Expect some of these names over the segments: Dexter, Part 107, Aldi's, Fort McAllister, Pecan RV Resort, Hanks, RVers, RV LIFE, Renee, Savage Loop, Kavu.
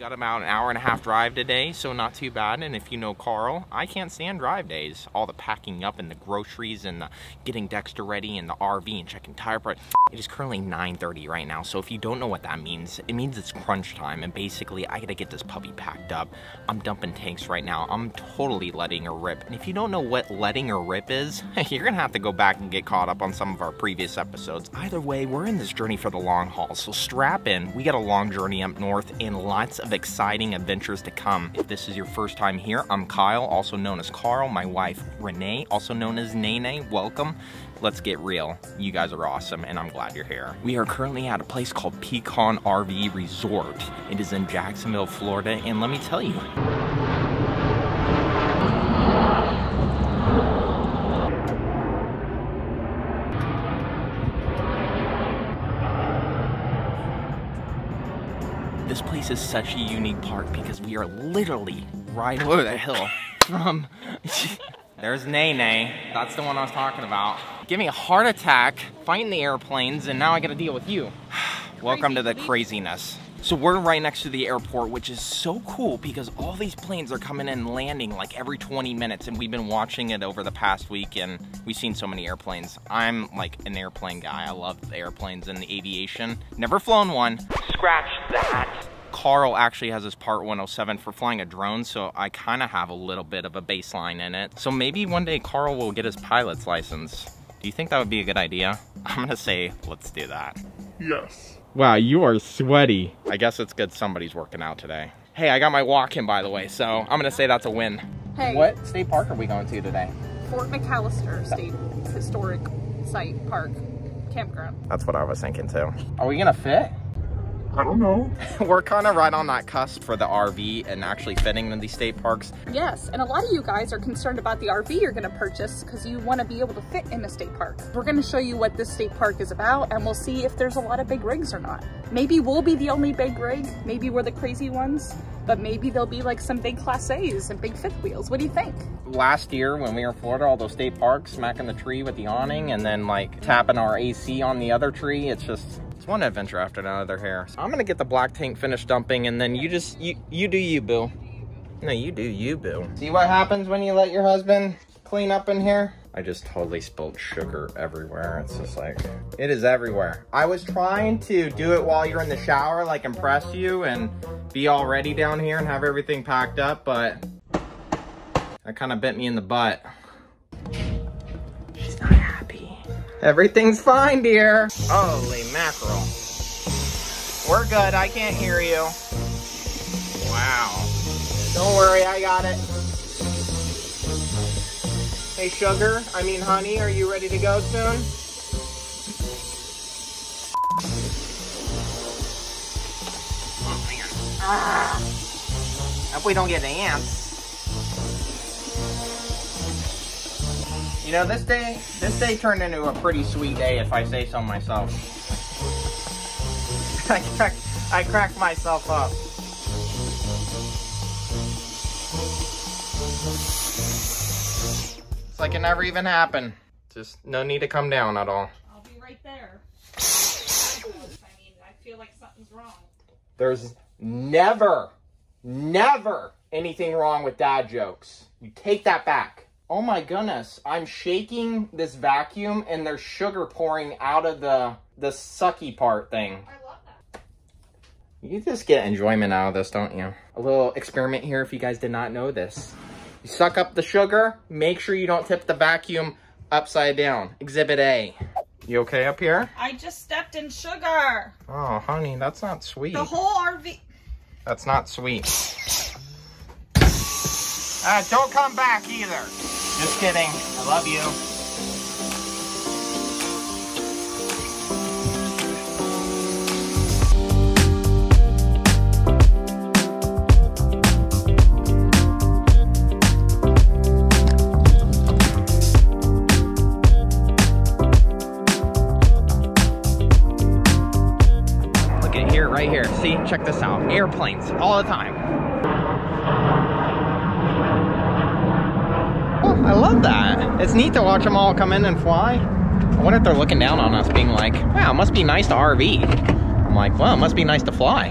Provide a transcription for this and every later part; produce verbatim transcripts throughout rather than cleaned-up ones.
We got about an hour and a half drive today, so not too bad. And if you know Carl, I can't stand drive days. All the packing up and the groceries and the getting Dexter ready and the R V and checking tire pressure. It is currently nine thirty right now, so if you don't know what that means, it means it's crunch time. And basically, I gotta get this puppy packed up. I'm dumping tanks right now. I'm totally letting her rip. And if you don't know what letting her rip is, you're gonna have to go back and get caught up on some of our previous episodes. Either way, we're in this journey for the long haul, so strap in. We got a long journey up north and lots of exciting adventures to come. If this is your first time here, I'm Kyle, also known as Carl, my wife Renee, also known as Nene. Welcome. Let's get real. You guys are awesome, and I'm glad you're here. We are currently at a place called Pecan R V Resort. It is in Jacksonville, Florida, and let me tell you, this place is such a unique park because we are literally right over the hill from... There's Nene. That's the one I was talking about. Give me a heart attack, fighting the airplanes, and now I gotta deal with you. Welcome to the craziness. So we're right next to the airport, which is so cool because all these planes are coming in and landing like every twenty minutes, and we've been watching it over the past week, and we've seen so many airplanes. I'm like an airplane guy. I love airplanes and aviation. Never flown one. Scratch that. Carl actually has his part one oh seven for flying a drone, so I kind of have a little bit of a baseline in it. So maybe one day Carl will get his pilot's license. Do you think that would be a good idea? I'm gonna say, let's do that. Yes. Wow, you are sweaty. I guess it's good somebody's working out today. Hey, I got my walk in, by the way, so I'm gonna say that's a win. Hey. What state park are we going to today? Fort McAllister State Historic Site Park Campground. That's what I was thinking too. Are we gonna fit? I don't know. We're kind of right on that cusp for the R V and actually fitting in these state parks. Yes, and a lot of you guys are concerned about the R V you're going to purchase because you want to be able to fit in a state park. We're going to show you what this state park is about, and we'll see if there's a lot of big rigs or not. Maybe we'll be the only big rig. Maybe we're the crazy ones, but maybe there'll be like some big Class A's and big fifth wheels. What do you think? Last year when we were in Florida, all those state parks, smacking the tree with the awning and then like tapping our A C on the other tree. It's just... it's one adventure after another here. So I'm gonna get the black tank finished dumping, and then you just, you, you do you, boo. No, you do you, boo. See what happens when you let your husband clean up in here? I just totally spilled sugar everywhere. It's just like, it is everywhere. I was trying to do it while you're in the shower, like impress you and be all ready down here and have everything packed up, but that kind of bit me in the butt. She's not happy. Everything's fine, dear. Holy mackerel. We're good, I can't hear you. Wow. Don't worry, I got it. Hey, sugar, I mean honey, are you ready to go soon? Oh, man. Ah. Hope we don't get ants. You know, this day, this day turned into a pretty sweet day, if I say so myself. I crack, I cracked myself up. It's like it never even happened. Just no need to come down at all. I'll be right there. I mean, I feel like something's wrong. There's never, never anything wrong with dad jokes. You take that back. Oh my goodness, I'm shaking this vacuum and there's sugar pouring out of the, the sucky part thing. I love that. You just get enjoyment out of this, don't you? A little experiment here if you guys did not know this. You suck up the sugar, make sure you don't tip the vacuum upside down. Exhibit A. You okay up here? I just stepped in sugar. Oh honey, that's not sweet. The whole R V. That's not sweet. Uh, don't come back either. Just kidding. I love you. Look at here, right here. See, check this out. Airplanes all the time. I love that. It's neat to watch them all come in and fly. I wonder if they're looking down on us being like, wow, it must be nice to R V. I'm like, well, it must be nice to fly.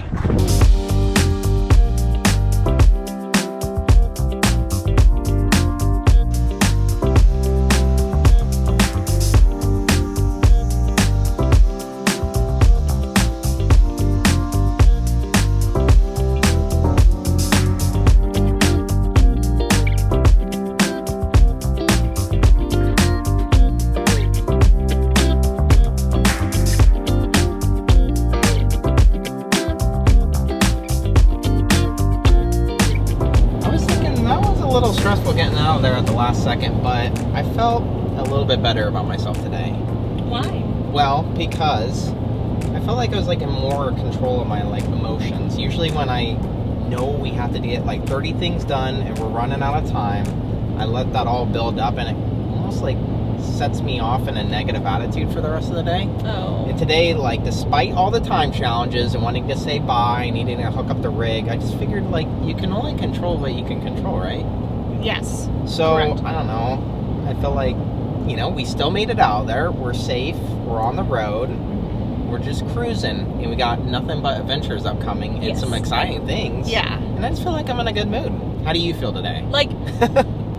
little stressful getting out of there at the last second, but I felt a little bit better about myself today. Why? Well, because I felt like I was like in more control of my like emotions. Usually when I know we have to get like thirty things done and we're running out of time, I let that all build up and it almost like sets me off in a negative attitude for the rest of the day. Oh. And today, like, despite all the time challenges and wanting to say bye and needing to hook up the rig, I just figured, like, you can only control what you can control, right? Yes. So, correct. I don't know. I feel like, you know, we still made it out of there. We're safe. We're on the road. We're just cruising. And we got nothing but adventures upcoming and yes. some exciting things. Yeah. And I just feel like I'm in a good mood. How do you feel today? Like,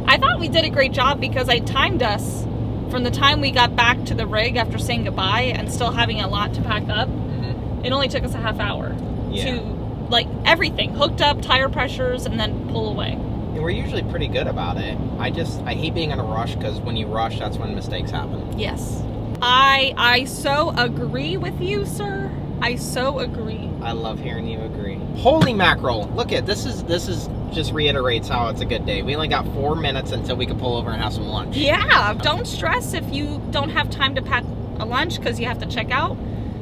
I thought we did a great job because I timed us from the time we got back to the rig after saying goodbye and still having a lot to pack up. Mm-hmm. It only took us a half hour yeah. to, like, everything. Hooked up, tire pressures, and then pull away. And we're usually pretty good about it. I just, I hate being in a rush because when you rush, that's when mistakes happen. Yes. I, I so agree with you, sir. I so agree. I love hearing you agree. Holy mackerel. Look at, this is, this is, just reiterates how it's a good day. We only got four minutes until we can pull over and have some lunch. Yeah, don't stress if you don't have time to pack a lunch because you have to check out.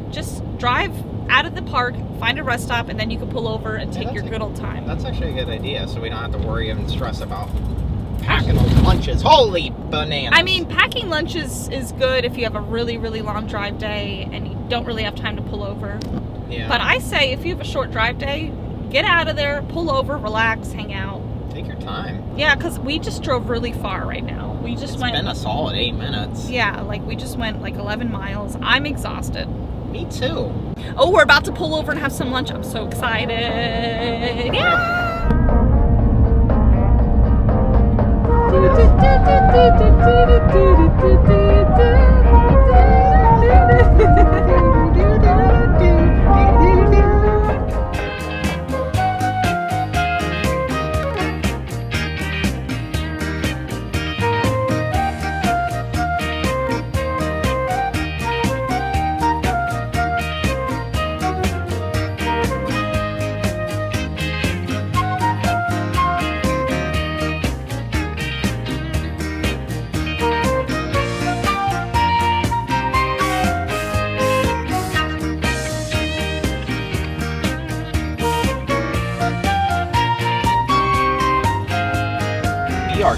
Just drive out of the park, find a rest stop, and then you can pull over and take yeah, your a, good old time. That's actually a good idea, so we don't have to worry and stress about packing those lunches. Holy bananas. I mean, packing lunches is good if you have a really, really long drive day and you don't really have time to pull over. Yeah. But I say if you have a short drive day, get out of there, pull over, relax, hang out. Take your time. Yeah, because we just drove really far right now. We just it's went... It's been a solid eight minutes. Yeah, like we just went like eleven miles. I'm exhausted. Me too. Oh, we're about to pull over and have some lunch. I'm so excited. Yeah!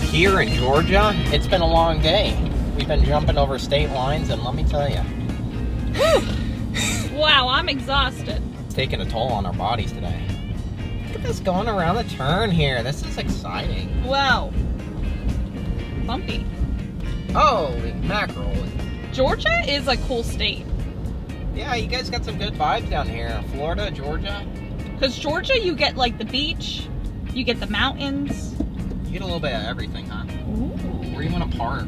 Here in Georgia, it's been a long day. We've been jumping over state lines, and let me tell you. Wow, I'm exhausted. It's taking a toll on our bodies today. Look at this going around the turn here. This is exciting. Wow. Bumpy. Holy mackerel. Georgia is a cool state. Yeah, you guys got some good vibes down here. Florida, Georgia. Because Georgia, you get like the beach, you get the mountains. You get a little bit of everything, huh? Ooh. Or even a park.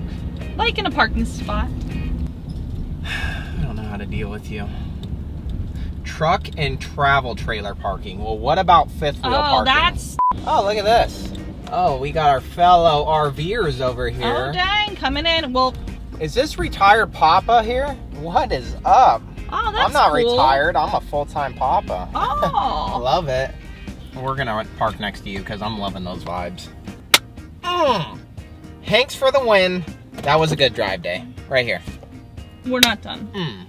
Like in a parking spot. I don't know how to deal with you. Truck and travel trailer parking. Well, what about fifth wheel oh, parking? Oh, that's... Oh, look at this. Oh, we got our fellow RVers over here. Oh, dang. Coming in. Well... Is this retired Papa here? What is up? Oh, that's I'm not cool. retired. I'm a full-time Papa. Oh. I love it. We're going to park next to you because I'm loving those vibes. Mm. Hanks for the win. That was a good drive day. Right here. We're not done. Mm.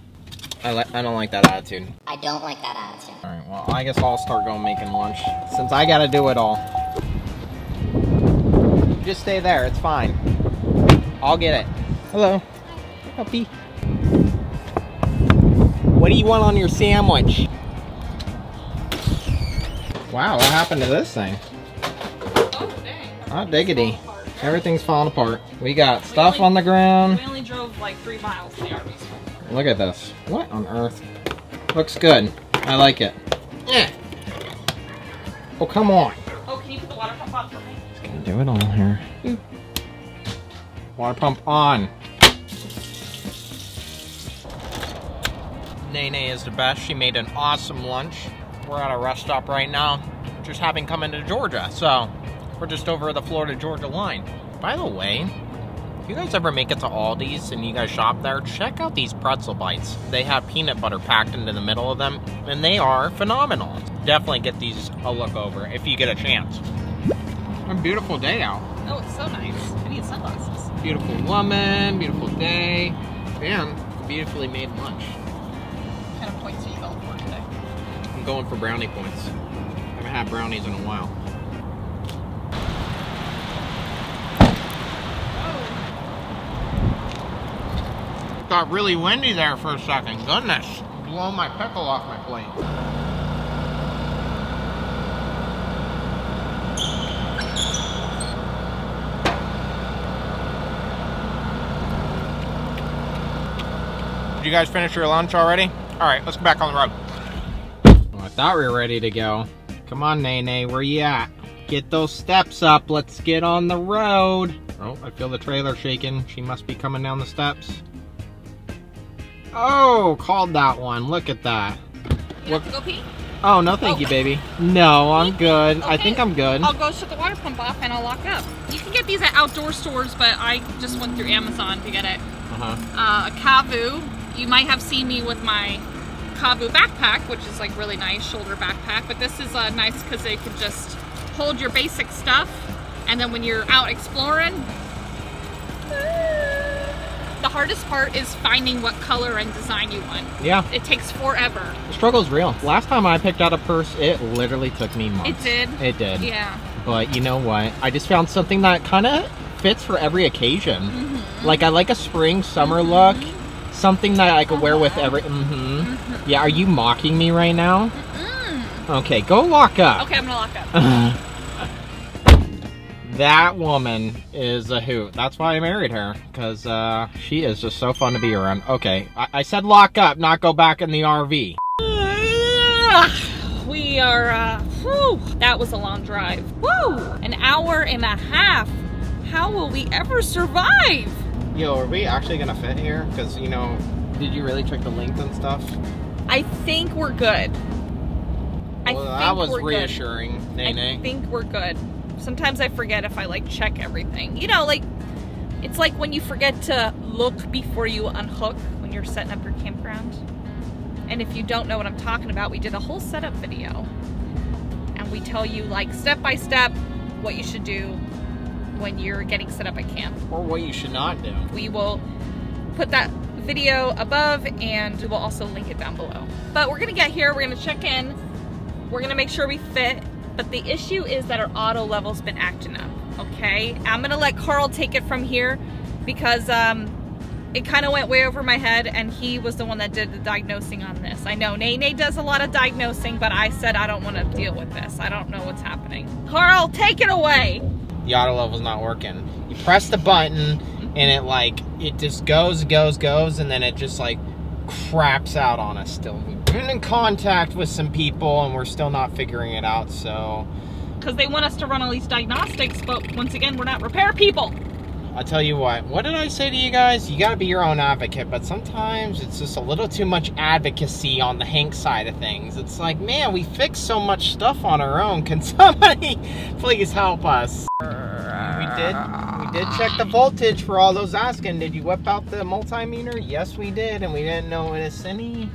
I, li I don't like that attitude. I don't like that attitude. Alright, well, I guess I'll start going making lunch. Since I gotta do it all. Just stay there. It's fine. I'll get it. Hello. Puppy. What do you want on your sandwich? Wow, what happened to this thing? Oh, diggity. Everything's falling apart. We got stuff we only, on the ground. We only drove like three miles to the R V store. Look at this. What on earth? Looks good. I like it. Yeah. Oh, come on. Oh, can you put the water pump on for me? It's gonna do it all here. Mm. Water pump on. Nene is the best. She made an awesome lunch. We're at a rest stop right now. Just having come into Georgia, so. We're just over the Florida-Georgia line. By the way, if you guys ever make it to Aldi's and you guys shop there, check out these pretzel bites. They have peanut butter packed into the middle of them, and they are phenomenal. Definitely get these a look over if you get a chance. A beautiful day out. Oh, it's so nice. I need sunglasses. Beautiful woman, beautiful day, and beautifully made lunch. What kind of points are you going for today? I'm going for brownie points. I haven't had brownies in a while. Oh. Got really windy there for a second. Goodness. Blow my pickle off my plate. Did you guys finish your lunch already? All right, let's go back on the road. Well, I thought we were ready to go. Come on, Nene, where you at? Get those steps up, let's get on the road. Oh, I feel the trailer shaking. She must be coming down the steps. Oh, called that one, look at that. You have to go pee? Oh, no thank oh. you, baby. No, I'm good. Okay. I think I'm good. I'll go shut the water pump off and I'll lock up. You can get these at outdoor stores, but I just went through Amazon to get it. Uh-huh. Uh, Kavu. You might have seen me with my Kavu backpack, which is like really nice shoulder backpack, but this is uh, nice because it can just hold your basic stuff, and then when you're out exploring, the hardest part is finding what color and design you want. Yeah. It takes forever. The struggle's real. Last time I picked out a purse, it literally took me months. It did? It did. Yeah. But you know what? I just found something that kind of fits for every occasion. Mm-hmm. Like I like a spring, summer mm-hmm. look. Something that I could wear with every, mm-hmm. Mm-hmm. Yeah, are you mocking me right now? Mm-mm. Okay, go lock up. Okay, I'm gonna lock up. That woman is a hoot. That's why I married her, because uh, she is just so fun to be around. Okay, I, I said lock up, not go back in the R V. We are, uh, whew, that was a long drive. Woo, an hour and a half. How will we ever survive? Yo, are we actually gonna fit here? Because, you know, did you really check the length and stuff? I think we're good. Well, I think that was we're reassuring, good. Nene. I think we're good. Sometimes I forget if I, like, check everything. You know, like, it's like when you forget to look before you unhook when you're setting up your campground. And if you don't know what I'm talking about, we did a whole setup video. And we tell you, like, step by step what you should do when you're getting set up at camp. Or what you should not do. We will put that video above and we'll also link it down below. But we're gonna get here, we're gonna check in, we're gonna make sure we fit, but the issue is that our auto level's been acting up, okay? I'm gonna let Carl take it from here because um, it kinda went way over my head and he was the one that did the diagnosing on this. I know Nene does a lot of diagnosing, but I said I don't wanna deal with this. I don't know what's happening. Carl, take it away! The auto level's not working. You press the button and it like, it just goes, goes, goes, and then it just like craps out on us still. We've been in contact with some people and we're still not figuring it out, so. Because they want us to run all these diagnostics, but once again, we're not repair people. I'll tell you what, what did I say to you guys? You gotta be your own advocate, but sometimes it's just a little too much advocacy on the Hank side of things. It's like, man, we fix so much stuff on our own. Can somebody please help us? We did, we did check the voltage for all those asking. Did you whip out the multimeter? Yes, we did, and we didn't notice any,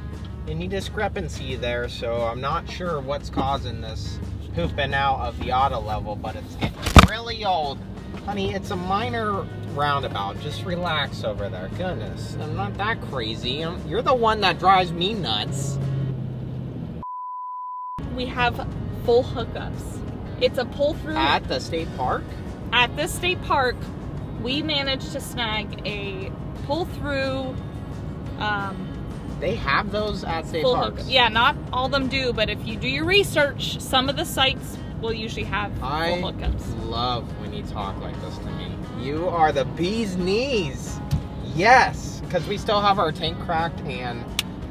any discrepancy there, so I'm not sure what's causing this pooping out of the auto level, but it's getting really old. Honey, it's a minor roundabout. Just relax over there. Goodness, I'm not that crazy. I'm, you're the one that drives me nuts. We have full hookups. It's a pull-through. At the state park? At the state park, we managed to snag a pull-through. Um, they have those at state parks. Hookup. Yeah, not all of them do, but if you do your research, some of the sites will usually have full hookups. I love when you talk like this to me. You are the bee's knees. Yes, because we still have our tank cracked and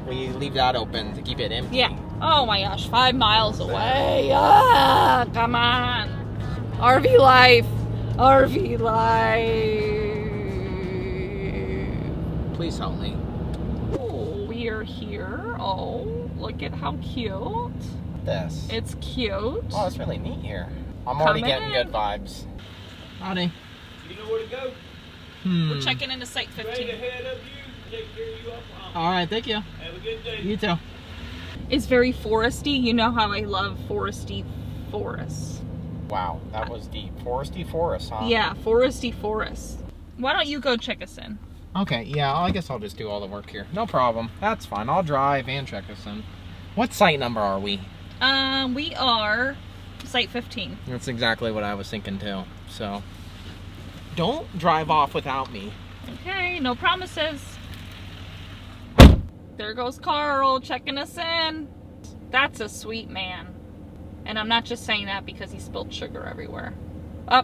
we leave that open to keep it empty. Yeah. Oh my gosh, five miles away. Ah, come on. R V life. R V life. Please help me. Oh, we are here. Oh, look at how cute. This. It's cute. Oh, it's really neat here. I'm Come already getting in. Good vibes. Howdy. You know where to go? Hmm. We're checking into site fifteen. Straight ahead of you. Take care of you up. All right, thank you. Have a good day. You too. It's very foresty. You know how I love foresty forests. Wow, that was deep. Foresty forest, huh? Yeah, foresty forest. Why don't you go check us in? Okay, yeah, I guess I'll just do all the work here. No problem. That's fine. I'll drive and check us in. What site number are we? Um, we are site fifteen. That's exactly what I was thinking too. So, don't drive off without me. Okay, no promises. There goes Carl checking us in. That's a sweet man. And I'm not just saying that because he spilled sugar everywhere. Oh,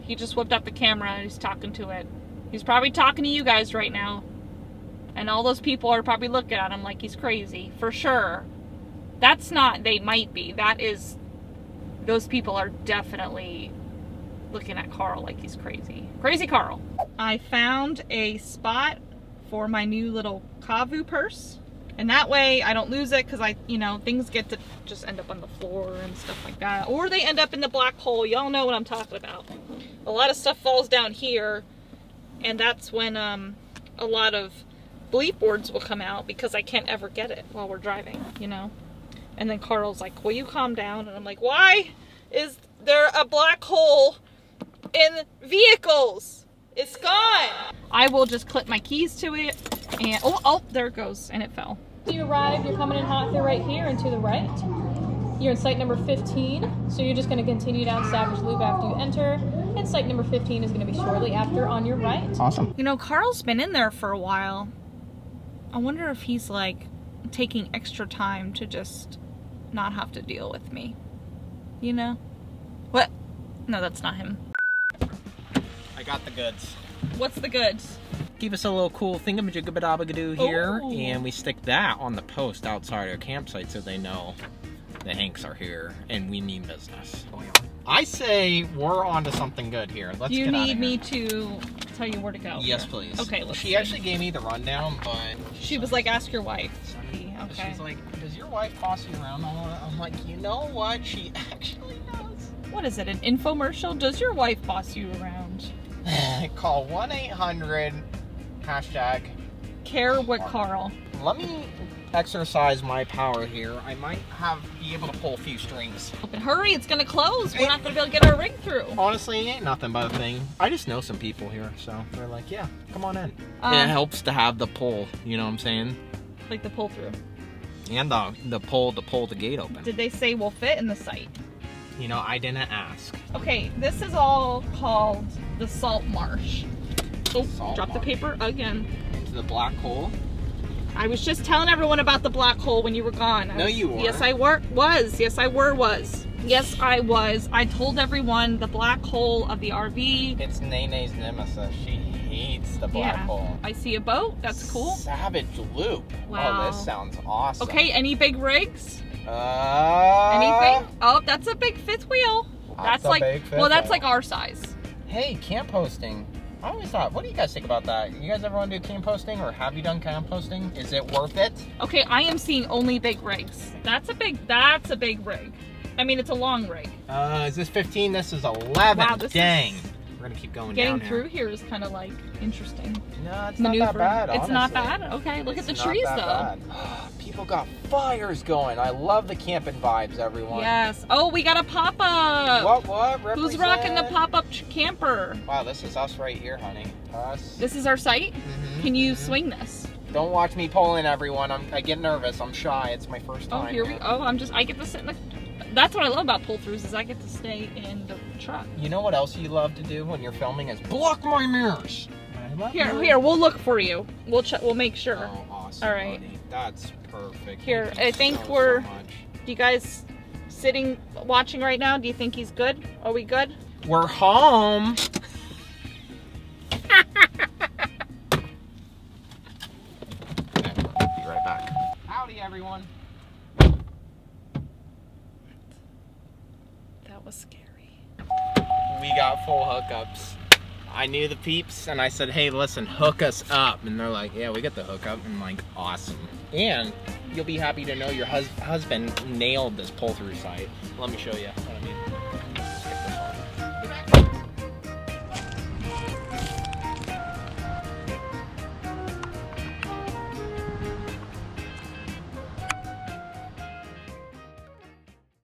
he just whipped up the camera and he's talking to it. He's probably talking to you guys right now. And all those people are probably looking at him like he's crazy, for sure. That's not, they might be. That is, those people are definitely looking at Carl like he's crazy. Crazy Carl. I found a spot for my new little Kavu purse. And that way I don't lose it because I, you know, things get to just end up on the floor and stuff like that. Or they end up in the black hole. Y'all know what I'm talking about. A lot of stuff falls down here. And that's when um, a lot of bleep words will come out because I can't ever get it while we're driving, you know? And then Carl's like, will you calm down? And I'm like, why is there a black hole in vehicles? It's gone. I will just clip my keys to it and, oh, oh, there it goes, and it fell. You arrive, you're coming in hot through right here and to the right. You're in site number fifteen, so you're just gonna continue down Savage Loop after you enter. And site number fifteen is going to be shortly after on your right. Awesome. You know, Carl's been in there for a while. I wonder if he's like taking extra time to just not have to deal with me. You know? What? No, that's not him. I got the goods. What's the goods? Give us a little cool thingamajigabadabadoo here. Ooh. And we stick that on the post outside our campsite so they know the Hanks are here and we mean business. Oh, yeah. I say we're on to something good here. Let's you get out of here. You need me to tell you where to go? Yes, please. Okay, let's She see. actually gave me the rundown, but... She was like, ask your wife. Sorry. Okay. She's like, does your wife boss you around all that? I'm like, you know what? She actually knows. What is it, an infomercial? Does your wife boss you around? Call one eight hundred hashtag... Care with Carl. Let me... exercise my power here. I might have be able to pull a few strings. Hurry, it's gonna close. We're not gonna be able to get our ring through. Honestly, it ain't nothing but a thing. I just know some people here, so they're like, yeah, come on in. Um, and it helps to have the pull, you know what I'm saying? Like the pull through. And the, the pull to pull the gate open. Did they say we'll fit in the site? You know, I didn't ask. Okay, this is all called the salt marsh. Oh, salt drop marsh. The paper again. Into the black hole. I was just telling everyone about the black hole when you were gone. I no, was, you were. Yes, I were, was. Yes, I were, was. Yes, I was. I told everyone the black hole of the R V. It's Nene's nemesis. She hates the black yeah. hole. I see a boat. That's cool. Savage Loop. Wow. Oh, this sounds awesome. Okay, any big rigs? Uh, Anything? Oh, that's a big fifth wheel. That's, that's like, a big fifth well, that's wheel. like our size. Hey, camp hosting. I always thought, what do you guys think about that? You guys ever want to do composting, or have you done composting? Is it worth it? Okay, I am seeing only big rigs. That's a big, that's a big rig. I mean, it's a long rig. Uh, is this fifteen? This is eleven. Wow, this dang. Is We're going to keep going Getting down through here. here is kind of like interesting. No, it's Maneuver. not that bad, honestly. It's not bad? Okay, look it's at the trees, though. People got fires going. I love the camping vibes, everyone. Yes. Oh, we got a pop-up. What, what? Represent. Who's rocking the pop-up camper? Wow, this is us right here, honey. Us. This is our site? Mm-hmm. Can you mm-hmm. swing this? Don't watch me pulling, everyone. I'm, I get nervous. I'm shy. It's my first time. Oh, here we go. Oh, I'm just, I get to sit in the... That's what I love about pull-throughs is I get to stay in the truck. You know what else you love to do when you're filming is block my mirrors. I love here, mirrors. here, we'll look for you. We'll check. We'll make sure. Oh, awesome! All right, buddy. That's perfect. Here, Thank I think so, we're. So you guys sitting watching right now? Do you think he's good? Are we good? We're home. Okay, I'll be right back. Howdy, everyone. Was scary. We got full hookups. I knew the peeps and I said, hey, listen, hook us up. And they're like, yeah, we got the hookup. And I'm like, awesome. And you'll be happy to know your hus husband nailed this pull-through site. Let me show you what I mean.